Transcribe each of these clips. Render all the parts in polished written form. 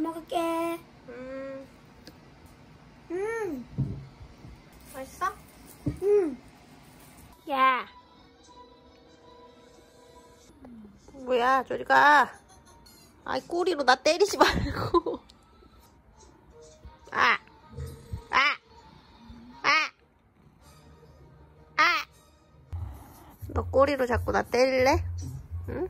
먹을게. 맛있어? 야. 뭐야, 저리 가. 아이, 꼬리로 나 때리지 말고. 아. 아. 아. 아. 너 꼬리로 자꾸 나 때릴래? 응?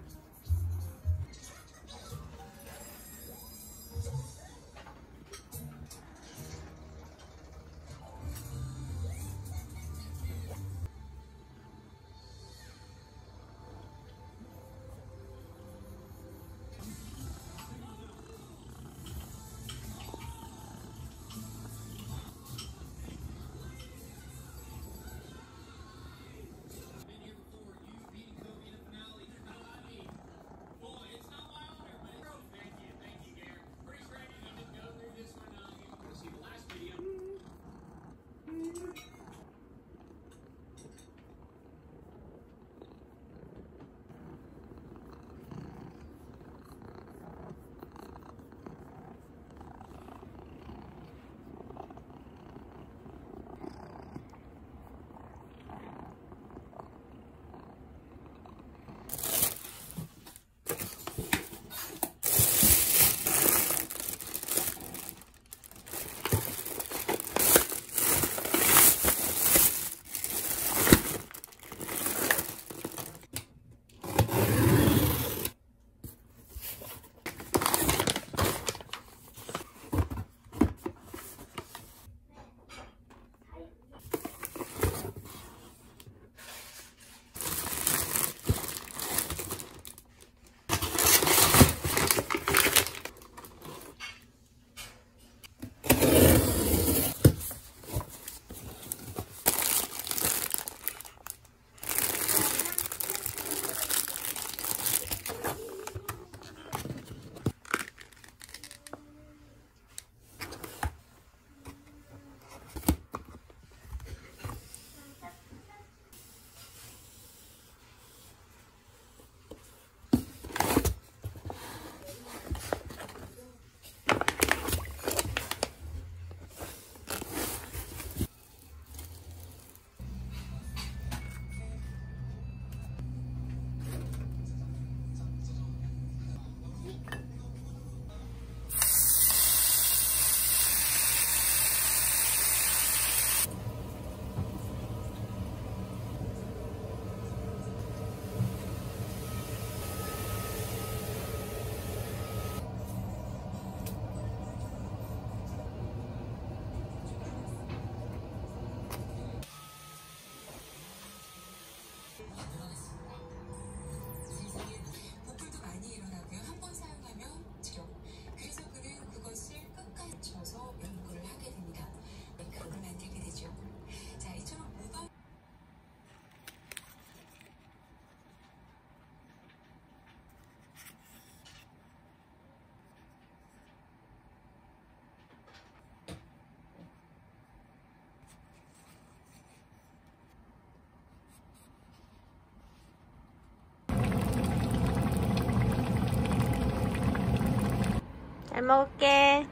잘 먹을게.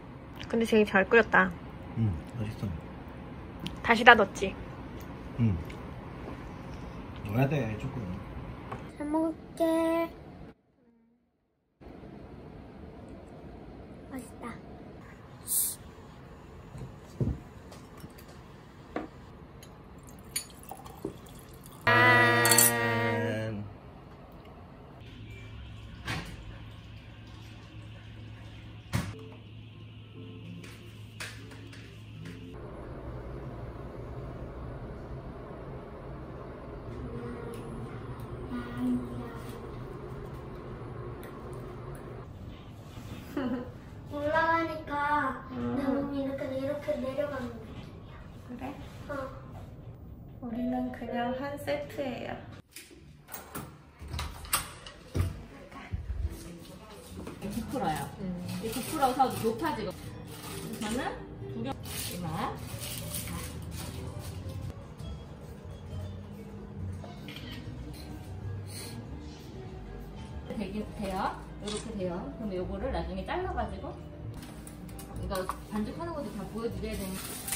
근데 되게 잘 끓였다. 응, 맛있어. 다시다 넣었지? 응. 넣어야 돼, 조금. 잘 먹을게. 맛있다. 이거는 세트예요. 부풀어요. 이 부풀어서 높아지고. 저는 두 개. 이마. 되게 돼요. 이렇게 돼요. 그럼 요거를 나중에 잘라가지고. 이거 반죽하는 것도 다 보여드려야 되니까.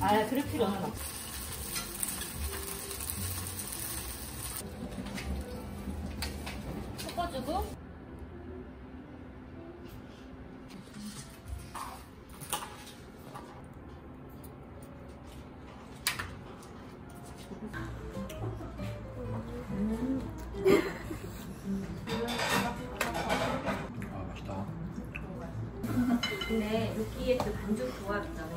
아, 그럴 필요 없나? 섞어주고 아, 맛있다. 근데 여기에 그 반죽 조합 있잖아요.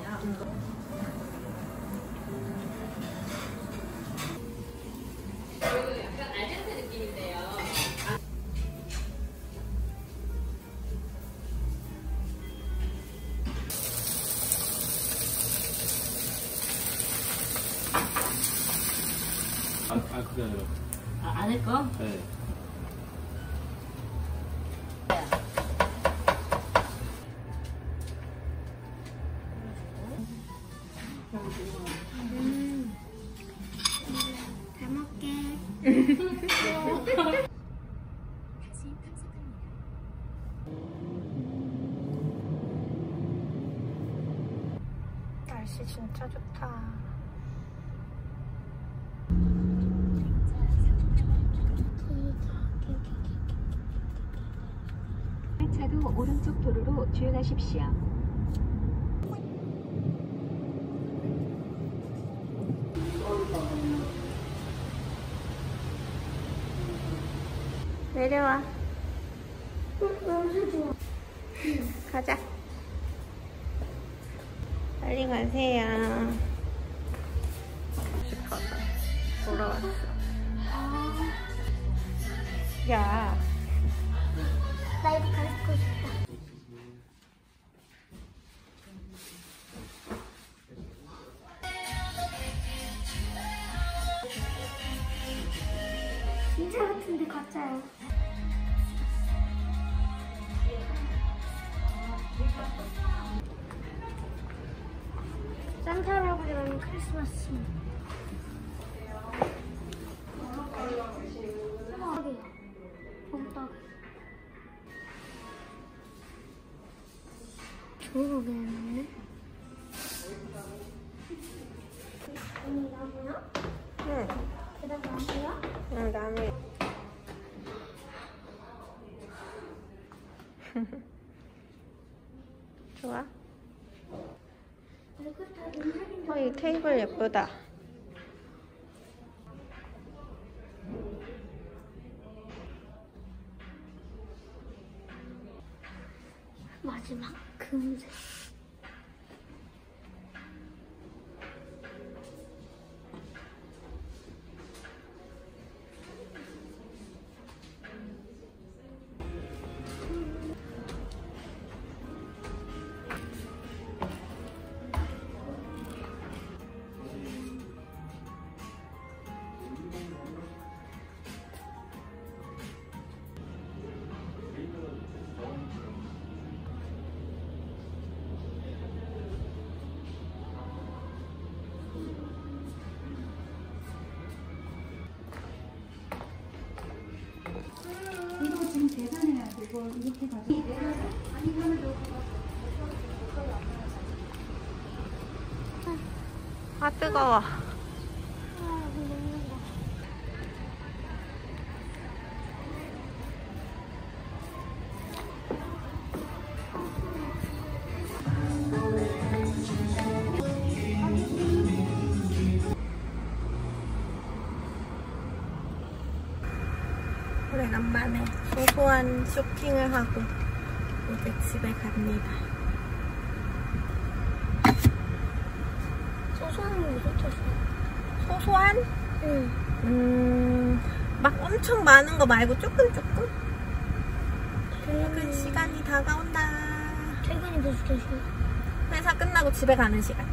아, 그게 아니라. 아, 안 할 거? 네. 잘 먹게. 다시 탐색합니다. 날씨 진짜 좋다. 차도 오른쪽 도로로 주행하십시오. 내려와. 가자. 빨리 가세요. 싶어서 돌아왔어. 야. 나 이거 가지고 싶다. 진짜 같은데 가짜야. 산타 할아버지랑 크리스마스. 보게 해놨네. 언니 나무야? 응. 그다음 나무야? 응, 나무야. 좋아? 어, 이 테이블 예쁘다. 마지막 금색. 이렇게 가지고 아 뜨거워. 오랜만에 소소한 쇼핑을 하고 이제 집에 갑니다. 소소한 거 좋다. 소소한? 응. 막 엄청 많은 거 말고 조금? 퇴근 시간이 다가온다. 퇴근이 벌써 2시. 회사 끝나고 집에 가는 시간.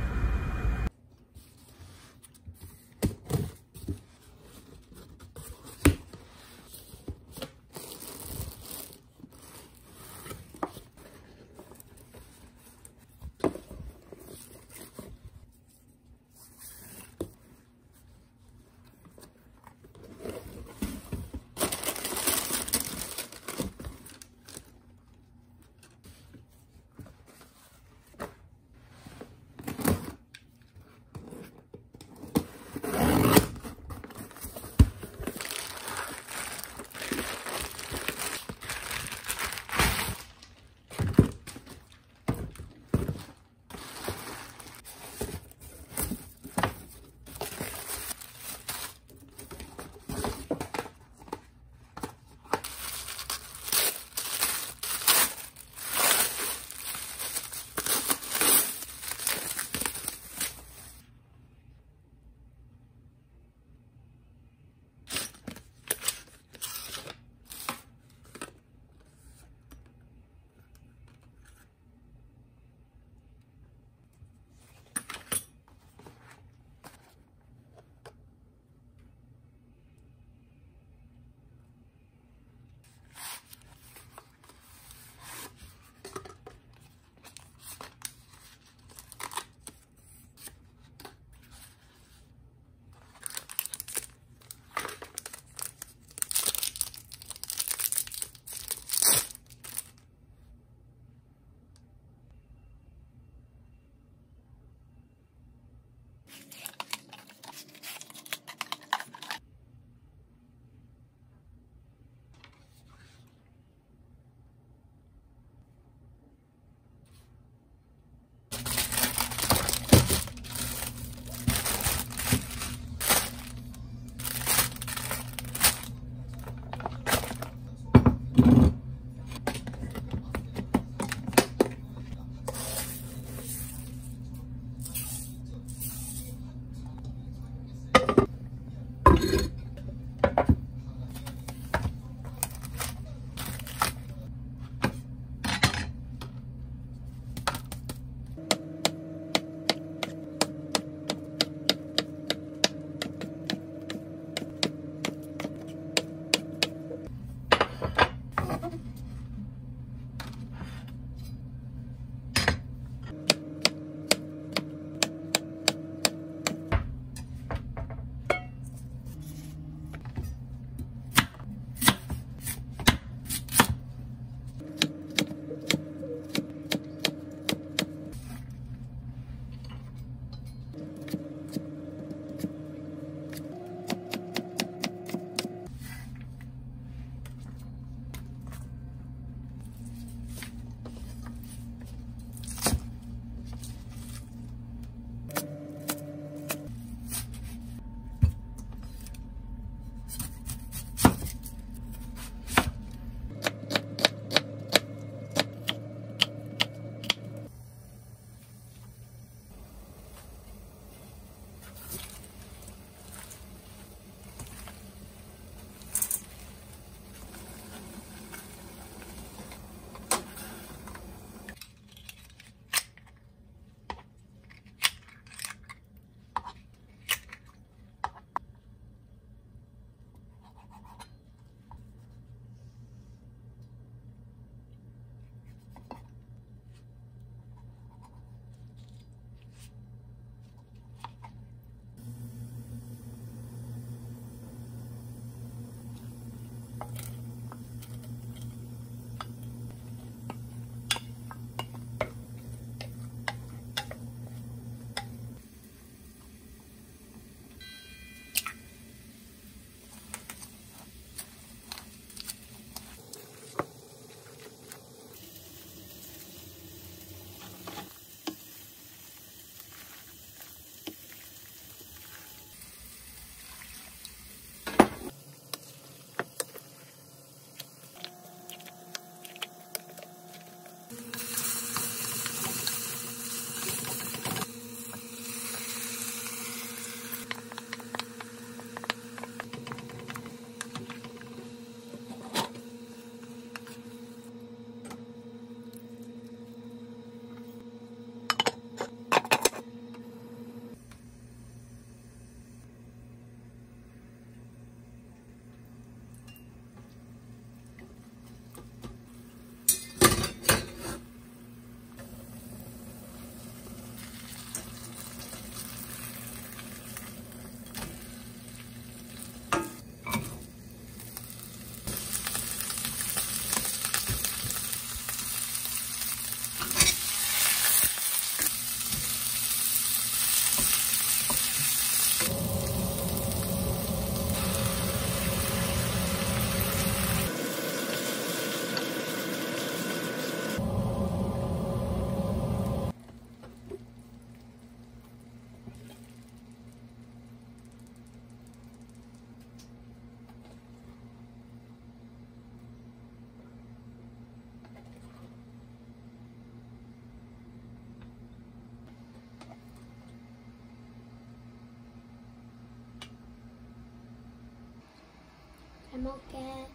잘 먹게.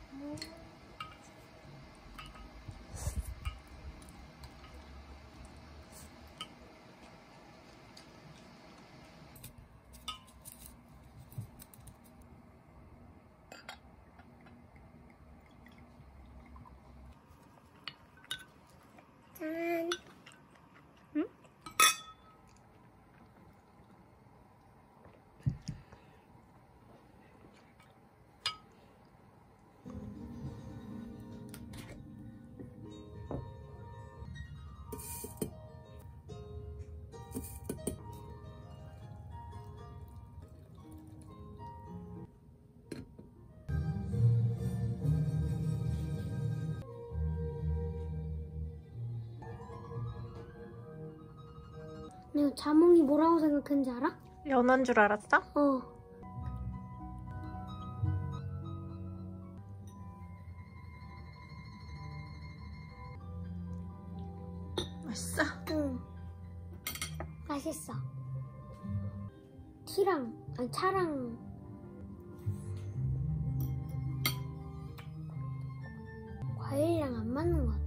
짠. 응? 내가 자몽이 뭐라고 생각했는지 알아? 연어인 줄 알았어? 어. 맛있어? 응. 맛있어. 티랑, 아니 차랑. 과일이랑 안 맞는 것 같다.